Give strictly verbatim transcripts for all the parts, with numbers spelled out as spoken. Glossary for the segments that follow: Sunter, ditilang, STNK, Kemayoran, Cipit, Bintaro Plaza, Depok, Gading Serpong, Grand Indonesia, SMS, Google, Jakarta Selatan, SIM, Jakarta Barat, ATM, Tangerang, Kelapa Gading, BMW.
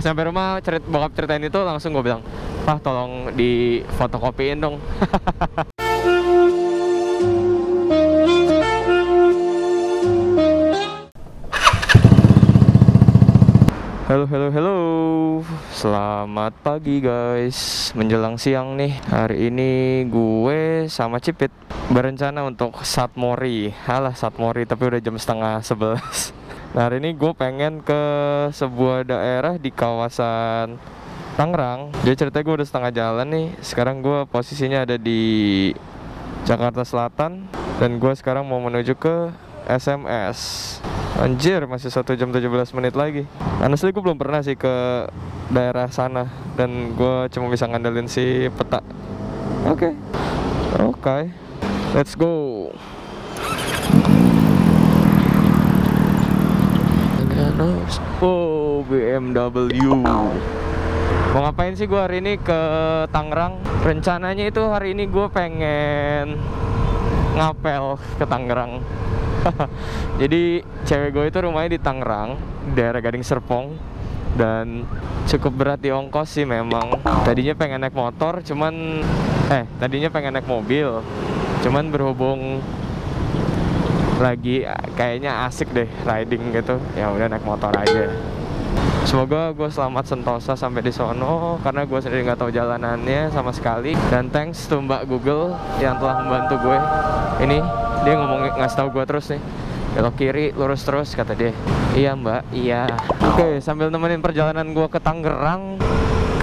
Pas sampai rumah cerit bokap ceritain itu, langsung gue bilang, "Pak, tolong di fotokopiin dong." Halo, halo, halo. Selamat pagi guys. Menjelang siang nih. Hari ini gue sama Cipit berencana untuk Satmori. Halah Satmori, tapi udah jam setengah sebelas. Nah, hari ini gue pengen ke sebuah daerah di kawasan Tangerang. Jadi ceritanya gue udah setengah jalan nih. Sekarang gue posisinya ada di Jakarta Selatan. Dan gue sekarang mau menuju ke S M S. Anjir, masih satu jam tujuh belas menit lagi. Honestly, gue belum pernah sih ke daerah sana. Dan gue cuma bisa ngandelin si peta. Oke okay. Oke okay. Let's go. Oh, B M W. Mau ngapain sih gue hari ini ke Tangerang? Rencananya itu hari ini gue pengen ngapel ke Tangerang. Jadi cewek gue itu rumahnya di Tangerang, daerah Gading Serpong, dan cukup berat di ongkos sih memang. Tadinya pengen naik motor, cuman eh tadinya pengen naik mobil, cuman berhubung lagi kayaknya asik deh riding gitu, ya udah naik motor aja. Semoga gue selamat sentosa sampai di sono, karena gue sendiri nggak tahu jalanannya sama sekali. Dan thanks to Mbak Google yang telah membantu gue. Ini dia ngomong ngasih tau gue terus nih, belok kiri lurus terus kata dia. Iya mbak, iya. Oke okay, sambil nemenin perjalanan gue ke Tangerang,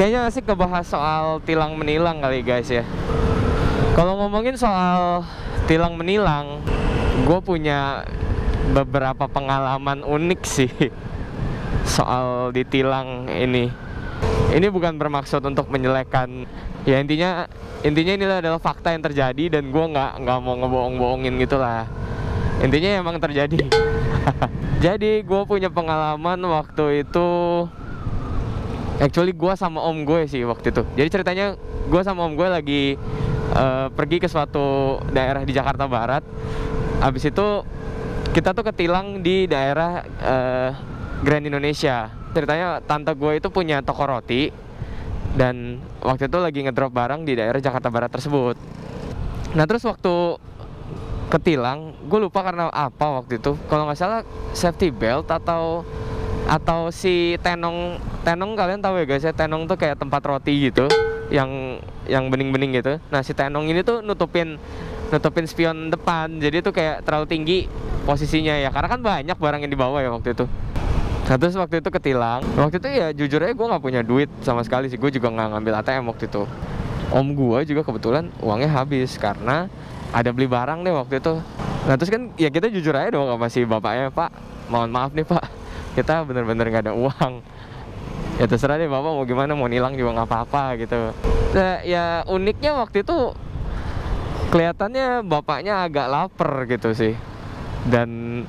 kayaknya asik ngebahas soal tilang menilang kali guys ya. Kalau ngomongin soal tilang menilang, gue punya beberapa pengalaman unik sih soal ditilang ini. Ini bukan bermaksud untuk menjelekan. Ya intinya, intinya inilah adalah fakta yang terjadi, dan gue nggak nggak mau ngebohong-bohongin gitulah. Intinya emang terjadi. Jadi gue punya pengalaman waktu itu. Actually gue sama om gue sih waktu itu. Jadi ceritanya gue sama om gue lagi uh, pergi ke suatu daerah di Jakarta Barat. Abis itu kita tuh ketilang di daerah uh, Grand Indonesia. Ceritanya tante gue itu punya toko roti. Dan waktu itu lagi ngedrop barang di daerah Jakarta Barat tersebut. Nah terus waktu ketilang, gue lupa karena apa waktu itu. Kalau nggak salah safety belt atau atau si tenong. Tenong kalian tahu ya guys ya, tenong tuh kayak tempat roti gitu, yang yang bening-bening gitu. Nah si tenong ini tuh nutupin nutupin spion depan. Jadi tuh kayak terlalu tinggi posisinya ya, karena kan banyak barang yang dibawa ya waktu itu. Nah, terus waktu itu ketilang, waktu itu ya jujur aja gue gak punya duit sama sekali sih, gue juga gak ngambil A T M waktu itu. Om gue juga kebetulan uangnya habis karena ada beli barang deh waktu itu. Nah terus kan ya kita jujur aja dong sama si bapaknya, "Pak, mohon maaf nih pak, kita bener-bener gak ada uang." Ya terserah deh bapak mau gimana, mau nilang juga gak apa-apa gitu. Nah, ya uniknya waktu itu kelihatannya bapaknya agak lapar gitu sih. Dan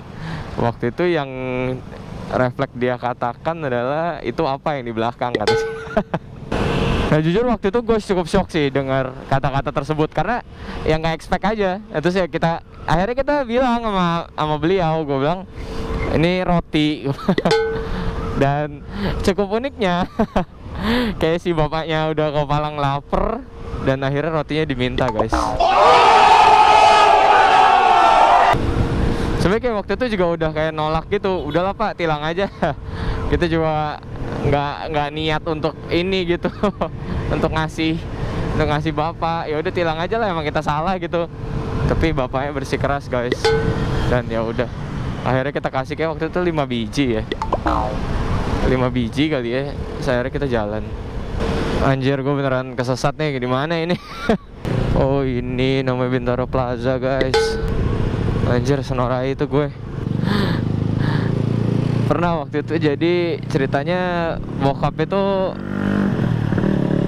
waktu itu yang refleks dia katakan adalah, "Itu apa yang di belakang?" kata sih. Nah jujur waktu itu gue cukup shock sih dengar kata-kata tersebut, karena yang nggak expect aja. Terus ya kita akhirnya kita bilang sama sama beliau, gue bilang ini roti. Dan cukup uniknya kayak si bapaknya udah kepalang lapar dan akhirnya rotinya diminta guys. Sebenernya kayak waktu itu juga udah kayak nolak gitu, udahlah pak tilang aja. Kita juga nggak nggak niat untuk ini gitu, untuk ngasih untuk ngasih bapak. Ya udah tilang aja lah, emang kita salah gitu. Tapi bapaknya bersikeras guys. Dan ya udah, akhirnya kita kasih kayak waktu itu lima biji ya, lima biji kali ya. Akhirnya kita jalan. Anjir, gue beneran kesesat nih, gimana ini? Oh ini namanya Bintaro Plaza guys. Anjir, senorai itu gue. Pernah waktu itu, jadi ceritanya bokap itu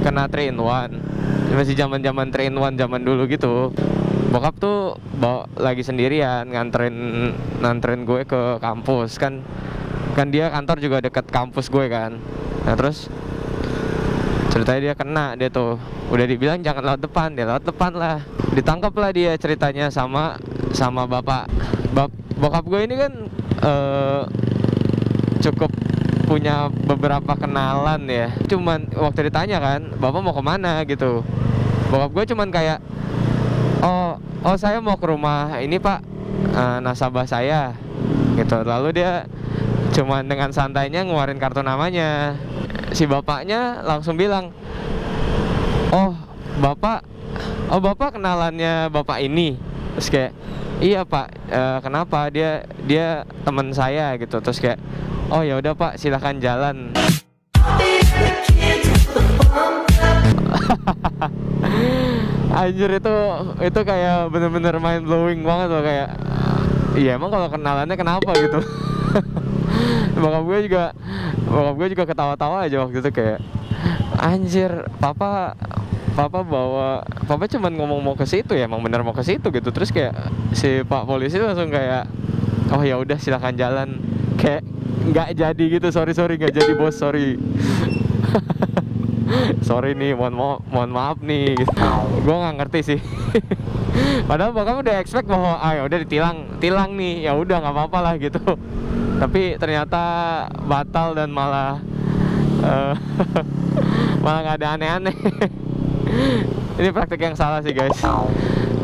kena three in one. Masih zaman-zaman three in one zaman dulu gitu. Bokap tuh bawa lagi sendirian nganterin nganterin gue ke kampus kan. Kan dia kantor juga deket kampus gue kan. Nah, terus ceritanya dia kena, dia tuh udah dibilang jangan lewat depan, dia lewat depan lah. Ditangkap lah dia ceritanya sama sama bapak. Bap, bokap gue ini kan uh, cukup punya beberapa kenalan ya. Cuman waktu ditanya kan, bapak mau kemana gitu, bokap gue cuman kayak, oh oh saya mau ke rumah ini pak, uh, nasabah saya gitu. Lalu dia cuman dengan santainya ngeluarin kartu namanya. Si bapaknya langsung bilang, oh bapak, oh bapak kenalannya bapak ini. Terus kayak, iya pak, e, kenapa, dia dia teman saya gitu. Terus kayak, oh ya udah pak, silahkan jalan. Anjir, itu itu kayak bener-bener mind blowing banget loh, kayak, iya emang kalau kenalannya kenapa gitu. Bokap gue juga, bokap gue juga ketawa-tawa aja waktu itu kayak, anjir, papa papa bawa, papa cuman ngomong mau ke situ ya, emang bener mau ke situ gitu. Terus kayak si pak polisi langsung kayak, oh ya udah silakan jalan, kayak nggak jadi gitu, sorry sorry nggak jadi bos, sorry. Sorry nih, mohon mo mohon maaf nih gitu. Gue nggak ngerti sih. Padahal bokap udah expect bahwa, ah ya udah ditilang, tilang nih, ya udah nggak apa-apa lah gitu. Tapi ternyata batal dan malah uh, malah nggak ada aneh-aneh. Ini praktik yang salah sih guys.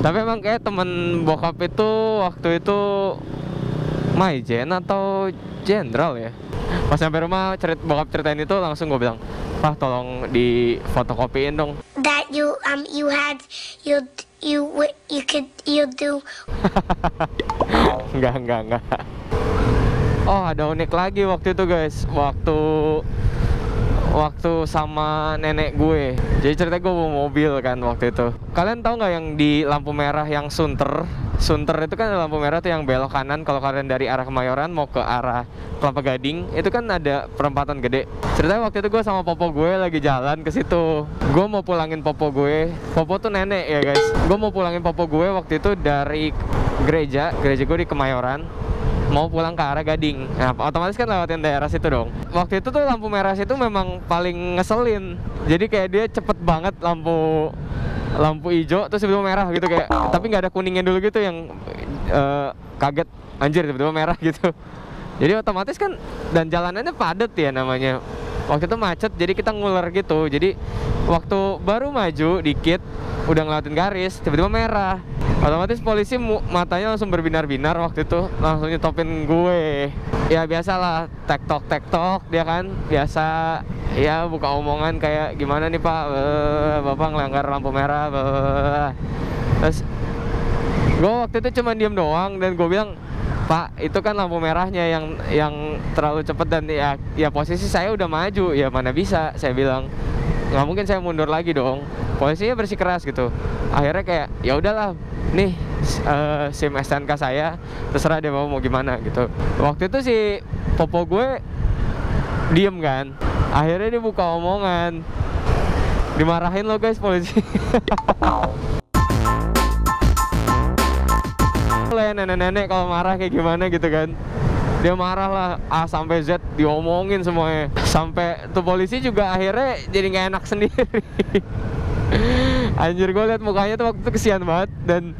Tapi emang kayak temen bokap itu waktu itu Maijen atau Jenderal ya. Pas sampai rumah cerit bokap ceritain itu, langsung gue bilang, Pak tolong di fotokopiin dong. That you um you had you you you could you do. Enggak enggak enggak. Oh ada unik lagi waktu itu guys, waktu waktu sama nenek gue. Jadi cerita gue bawa mobil kan waktu itu. Kalian tahu nggak yang di lampu merah yang Sunter? Sunter itu kan lampu merah tuh yang belok kanan. Kalau kalian dari arah Kemayoran mau ke arah Kelapa Gading, itu kan ada perempatan gede. Ceritanya waktu itu gue sama popo gue lagi jalan ke situ. Gue mau pulangin popo gue. Popo tuh nenek ya guys. Gue mau pulangin popo gue waktu itu dari gereja. Gereja gue di Kemayoran, mau pulang ke arah Gading. Nah, otomatis kan lewatin daerah situ dong. Waktu itu tuh lampu merah situ memang paling ngeselin. Jadi kayak dia cepet banget lampu lampu hijau terus sebelum merah gitu kayak. Tapi nggak ada kuningnya dulu gitu yang uh, kaget, anjir tiba-tiba merah gitu. Jadi otomatis kan, dan jalanannya padat ya namanya. Waktu itu macet jadi kita nguler gitu. Jadi waktu baru maju dikit udah ngelawatin garis, tiba-tiba merah. Otomatis polisi matanya langsung berbinar-binar waktu itu, langsung nyetopin gue. Ya biasalah, tektok-tektok dia kan, biasa ya buka omongan kayak, gimana nih pak, Beuh, bapak ngelanggar lampu merah. Beuh. Terus gue waktu itu cuma diem doang dan gue bilang, Pak, itu kan lampu merahnya yang yang terlalu cepat dan ya, ya posisi saya udah maju, ya mana bisa, saya bilang nggak mungkin saya mundur lagi dong. Polisinya bersikeras gitu. Akhirnya kayak, ya udahlah, nih uh, SIM S T N K saya, terserah dia mau mau gimana gitu. Waktu itu si popo gue diem kan. Akhirnya dia buka omongan, dimarahin lo guys polisi. Nenek-nenek kalau marah kayak gimana gitu kan, dia marah lah, A sampai Z diomongin semuanya. Sampai tuh polisi juga akhirnya jadi nggak enak sendiri. Anjir, gue liat mukanya tuh waktu itu kesian banget. Dan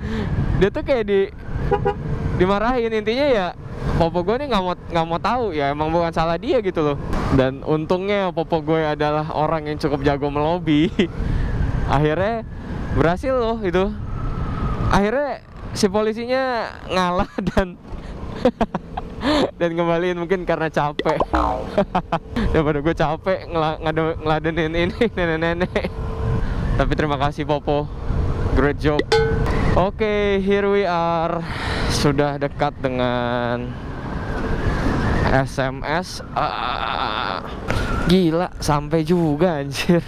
dia tuh kayak di dimarahin. Intinya ya popo gue nih nggak mau nggak mau tahu, ya emang bukan salah dia gitu loh. Dan untungnya popo gue adalah orang yang cukup jago melobi. Akhirnya berhasil loh itu. Akhirnya si polisinya ngalah dan dan ngembaliin mungkin karena capek. Daripada gue capek ngel ngeladenin ini nenek-nenek. Tapi terima kasih popo, great job. Oke, okay, here we are, sudah dekat dengan S M S. Ah, gila, sampai juga anjir.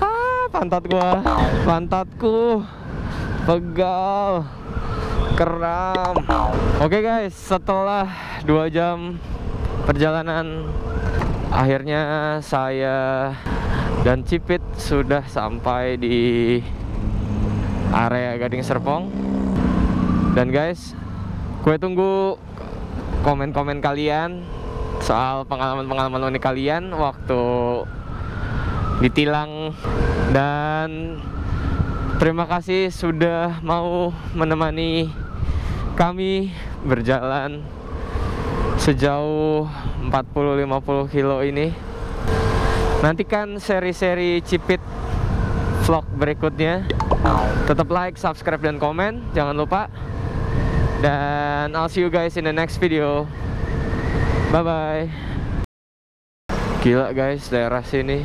Ah, pantat gua, pantatku pegal, keram. Oke okay guys, setelah dua jam perjalanan, akhirnya saya dan Cipit sudah sampai di area Gading Serpong. Dan guys, gue tunggu komen-komen kalian soal pengalaman-pengalaman unik kalian waktu ditilang. Dan terima kasih sudah mau menemani kami berjalan sejauh empat puluh sampai lima puluh kilo ini. Nantikan seri-seri Cipit vlog berikutnya. Tetap like, subscribe, dan komen. Jangan lupa. Dan I'll see you guys in the next video. Bye-bye. Gila guys, daerah sini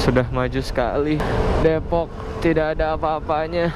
sudah maju sekali. Depok tidak ada apa-apanya.